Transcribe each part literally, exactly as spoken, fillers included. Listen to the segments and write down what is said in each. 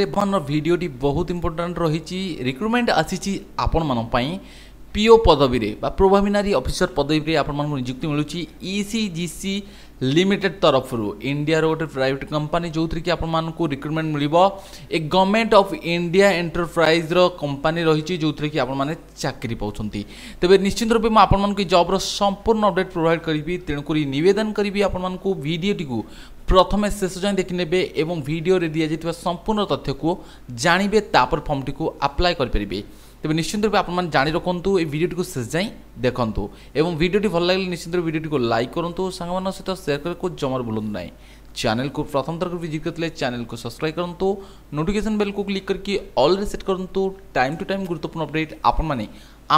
एवं भिडटी बहुत इंपोर्टाट रही रिक्रुटमेंट आसी आपण मान पीओ पदवी रे प्रोबेशनरी ऑफिसर पदवी रे आपण मान नियुक्ति मिलूची ईसीजीसी लिमिटेड तरफ रु इंडिया रोटे प्राइवेट कंपनी जो थी कि आपण मान को रिक्रुटमेंट मिल गवर्नमेंट ऑफ इंडिया एंटरप्राइज रो कंपनी रही जो थी कि आपण माने चाकरी पाउछंती तबे निश्चित रूप में आपण मान की जॉब रो संपूर्ण अपडेट प्रोवाइड करी तेणुकरी निवेदन करी आपण मान को वीडियोटी को प्रथम शेष जाए देखने एवं वीडियो रे दिया जाइतिबा संपूर्ण तथ्य को जानिबे तापर फॉर्म टी को अप्लाई कर परिबे तेज निश्चित रूप आप जाणी रखु ये वीडियो को शेष जाए देखूँ एवं वीडियो भल लगे निश्चित रूप वीडियो को लाइक करूँ सांग सहित शेयर करके जमार भूलु ना चैनल को प्रथम तरफ विजिट करते चैनल को सब्सक्राइब करूँ नोटिफिकेशन बेल को क्लिक करके ऑलरेडी सेट करूँ टाइम टू टाइम गुरुत्वपूर्ण अपडेट आपने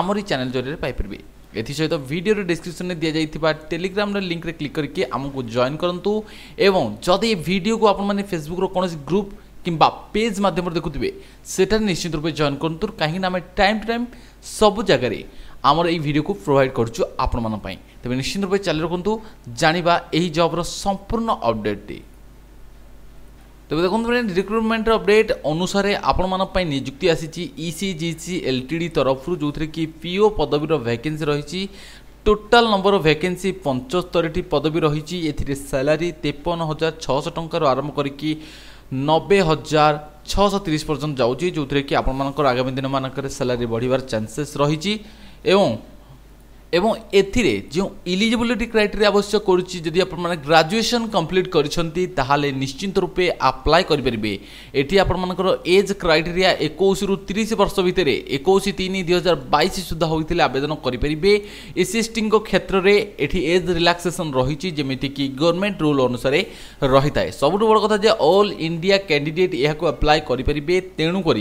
आमरी चैनल जरिए पाइपर एसत भिडियो डिस्क्रिप्शन में दि जाइए टेलीग्राम लिंक रे क्लिक करके आमको जॉइन करूँ एवं जदि ये वीडियो को आपने फेसबुक कौन ग्रुप किंबा पेज माध्यम देखुवे सेटा निश्चित रूप से जॉइन करतु कहीं आम टाइम टू टाइम सब जगह आमर ये वीडियो को प्रोवाइड करूँ आपण तेज निश्चित रूप से चालू रखु जाना यही जॉब संपूर्ण अपडेट तेज देखो फ्रेंड रिक्रुटमेंट अपडेट अनुसार आपण मानी नियुक्ति आसी ईसीजीसी एलटीडी तरफ जो थी कि पीओ पदवीर वैकेंसी रही टोटाल नंबर वैकेंसी पचहत्तर पदवी रही ए सैलरी तेपन हजार छःश टकर आरंभ करके नब्बे हजार छःश तीस पर्यटन जाऊँगी जो थी कि आपर आगामी दिन मानक सैलरी बढ़ार चांसेस रही एवं एवं एथिरे जो इलिजिबिलिटी क्राइटेरिया आवश्यक करुच्ची जदि आप ग्रेजुएशन कंप्लीट कर निश्चित रूपे अप्लाई करेंगे। ये आपर एज क्राइटेरिया इक्कीस रु तीस वर्ष भितर इक्कीस तीन दुई हजार बाईस सुधा होते आवेदन करेंगे। एस एस टी क्षेत्र में ये एज रिलैक्सेशन रही जमीक गवर्नमेंट रूल अनुसार रही है। सब बड़ कथा ऑल इंडिया कैंडिडेट यह अप्लाई करेंगे। तेणुक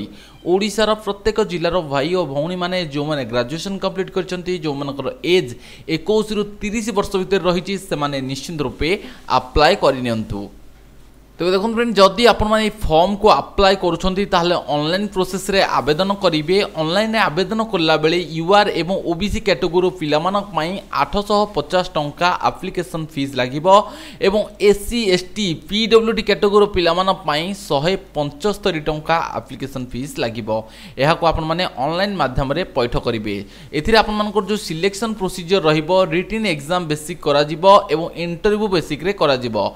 ओडिशार प्रत्येक जिलार भाई और भौणी माने जो मैंने ग्रेजुएशन कंप्लीट कर जो मानकर एज इक्कीस रु तीस वर्ष भीतर रही से निश्चित रूपे अप्लाई करनी। तेज देखो फ्रेंड जदि आप फॉर्म को अप्लाई करें ऑनलाइन प्रोसेस रे आवेदन करेंगे। ऑनलाइन आवेदन करला बेले यूआर एवं ओबीसी कैटेगोरी पिलामानक आठश पचास टंका एप्लिकेशन फीस लागिबो एवं एससी एसटी पीडब्ल्यूडी कैटेगोरी पिलामानक शहे पंचस्तरी टंका एप्लिकेशन फीस लागिबो। यहाको आपण माने ऑनलाइन माध्यम रे पैठ करेंगे। एथिरे आपण मानकर जो सिलेक्शन प्रोसीजर रहिबो रिटन एग्जाम बेसिक करा जिवो एवं इंटरव्यू बेसिक रे करा जिवो।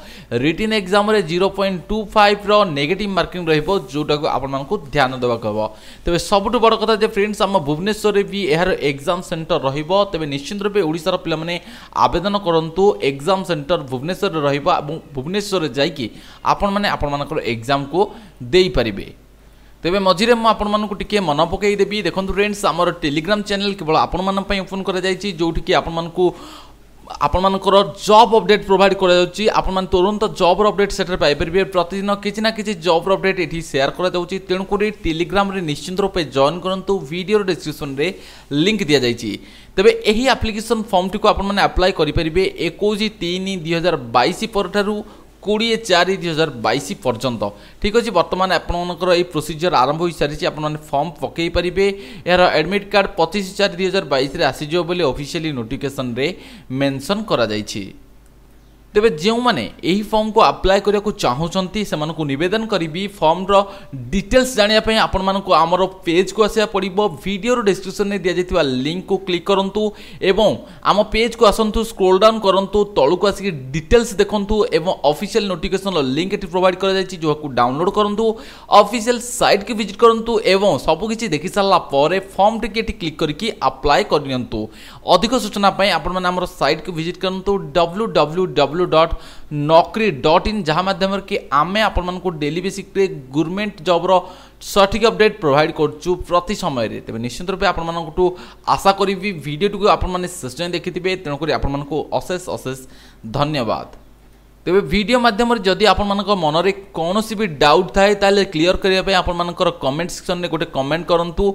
रिटन एग्जाम रे जीरो पॉइंट टू फाइव रो नेगेटिव मार्किंग रहिबो जोटाको आपण मानकु ध्यान देवा कहबो। तबे सबटु बड़ कथा जे फ्रेंड्स हम भुवनेश्वर रे भी एहर एग्जाम सेंटर रहिबो। तबे निश्चित रूपे ओडिसा रो पिला माने आवेदन करंतु एग्जाम सेंटर भुवनेश्वर रे रहिबो एवं भुवनेश्वर रे जाईकि आपण माने आपण मानकर एग्जाम को देई परिबे। तेबे मझीरे म आपण मानकु टिके मन पकई देबी। देखंतु फ्रेंड्स हमर टेलीग्राम चैनल केवल आपण मान पई ओपन करा जाईची जोठी कि आपण मानकु आपण मानकर जॉब अपडेट प्रोवाइड करा जाउची। आपण मान तुरंत जॉब अपडेट सेटर पाई परबे। प्रतिदिन किछि ना किछि जॉब अपडेट एठी शेयर करा जाउची। तेणु करी टेलीग्राम रे निश्चित रूपे जॉइन करंतु। वीडियो डिस्क्रिप्शन रे लिंक दिया जाइची। तबे एही एप्लिकेशन फॉर्म टी को आपण माने अप्लाई करि परबे इक्कीस तीन दुई हजार बाईस परठारु कोड़े चार दुई हजार बाईस पर्यंत। ठीक अच्छे बर्तमान आपर ये प्रोसीजर आरंभ हो सारी आपने फॉर्म पकई पारे। यार एडमिट कार्ड पचिश चार दुई हजार बाईस आसीजो बोली ऑफिशियली नोटिफिकेशन रे मेंशन करा जायछि। तेबे जो माने यही फॉर्म को अप्लाई करने को चाहूँगी से नवेदन करी फॉर्म रो डिटेल्स जानापी आपण मानक आमर पेज को आसा पड़ो। वीडियो डिस्क्रिप्शन में दि जाइए लिंक को क्लिक करूँ एवं आम पेज को आसतु स्क्रोल डाउन करूँ तौक आसिक डिटेल्स देखूँ एवं ऑफिशियल नोटिफिकेशन लिंक ये प्रोवाइड कर डाउनलोड करूँ। ऑफिशियल साइट की विजिट करूँ एवं सबकि देखी सारापर फॉर्म टी क्लिक करके अप्लाई करनी। अधिक सूचनापी आपर सैट को विजिट करूँ W W W dot Naukri dot in जहाँ माध्यम कि आम आपको डेली बेसिक रे गवर्नमेंट जॉब रो सठिक अपडेट प्रोवाइड करूँ प्रति समय। तेज निश्चित रूपे आपंठू आशा करी वीडियो को आपने शेष जाए देखि तेणुक आपको अशेष अशेष धन्यवाद। तेबे वीडियो माध्यम जदि आपण मानक मनरे कौन भी डाउट थाए ताले क्लियर करिया पे आपण मानकर कमेंट सेक्शन रे गोटे कमेंट करंतु।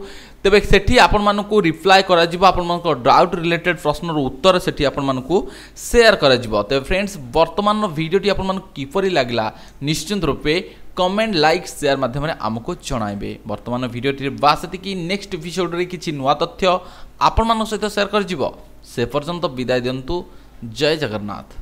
तेबे सेठी आपण मानकू रिप्लाई करा जिवो। आपण मानकर डाउट रिलेटेड प्रश्नर उत्तर सेठी आपण मानकू शेयर करा जिवो। तेबे फ्रेंड्स वर्तमान वीडियो टी आपण मानकू किपरि लागला निश्चित रूपे कमेंट लाइक शेयर माध्यम रे हमको जणाइबे। वर्तमान वीडियो टी बास एतिकि नेक्स्ट एपिसोड रे किछि नुवा तथ्य आपण मानक सहित शेयर कर जिवो। से पर्यंत विदाय दियंतु। जय जगन्नाथ।